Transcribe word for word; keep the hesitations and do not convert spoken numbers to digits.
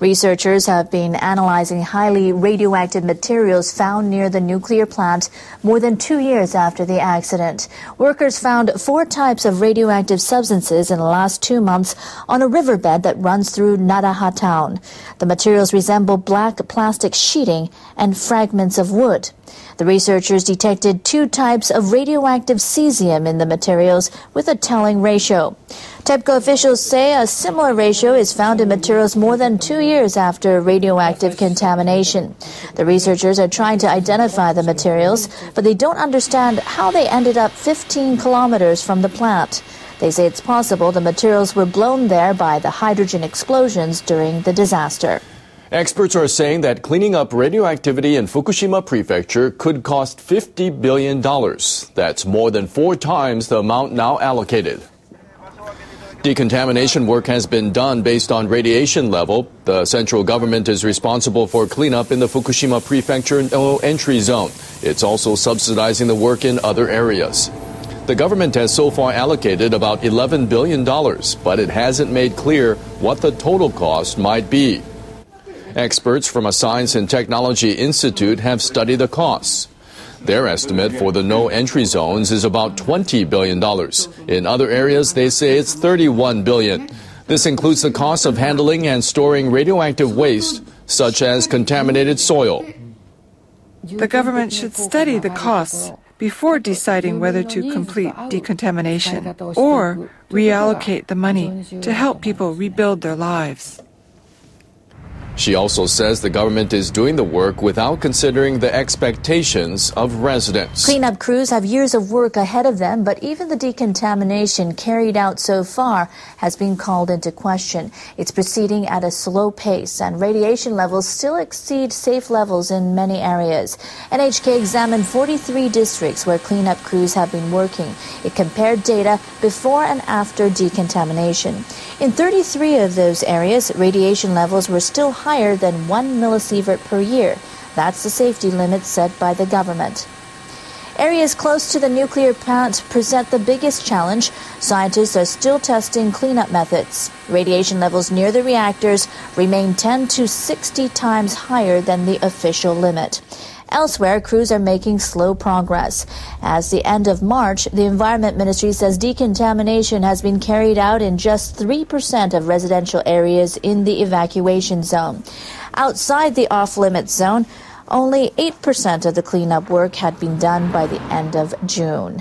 Researchers have been analyzing highly radioactive materials found near the nuclear plant more than two years after the accident. Workers found four types of radioactive substances in the last two months on a riverbed that runs through Naraha town. The materials resemble black plastic sheeting and fragments of wood. The researchers detected two types of radioactive cesium in the materials with a telling ratio. TEPCO officials say a similar ratio is found in materials more than two years after radioactive contamination. The researchers are trying to identify the materials, but they don't understand how they ended up fifteen kilometers from the plant. They say it's possible the materials were blown there by the hydrogen explosions during the disaster. Experts are saying that cleaning up radioactivity in Fukushima Prefecture could cost fifty billion dollars. That's more than four times the amount now allocated. Decontamination work has been done based on radiation level. The central government is responsible for cleanup in the Fukushima Prefecture no entry zone. It's also subsidizing the work in other areas. The government has so far allocated about eleven billion dollars, but it hasn't made clear what the total cost might be. Experts from a science and technology institute have studied the costs. Their estimate for the no-entry zones is about twenty billion dollars. In other areas, they say it's thirty-one billion dollars. This includes the cost of handling and storing radioactive waste, such as contaminated soil. The government should study the costs before deciding whether to complete decontamination or reallocate the money to help people rebuild their lives. She also says the government is doing the work without considering the expectations of residents. Cleanup crews have years of work ahead of them, but even the decontamination carried out so far has been called into question. It's proceeding at a slow pace, and radiation levels still exceed safe levels in many areas. N H K examined forty-three districts where cleanup crews have been working. It compared data before and after decontamination. In thirty-three of those areas, radiation levels were still high. higher than one millisievert per year. That's the safety limit set by the government. Areas close to the nuclear plant present the biggest challenge. Scientists are still testing cleanup methods. Radiation levels near the reactors remain ten to sixty times higher than the official limit. Elsewhere, crews are making slow progress. As the end of March, the Environment Ministry says decontamination has been carried out in just three percent of residential areas in the evacuation zone. Outside the off-limits zone, only eight percent of the cleanup work had been done by the end of June.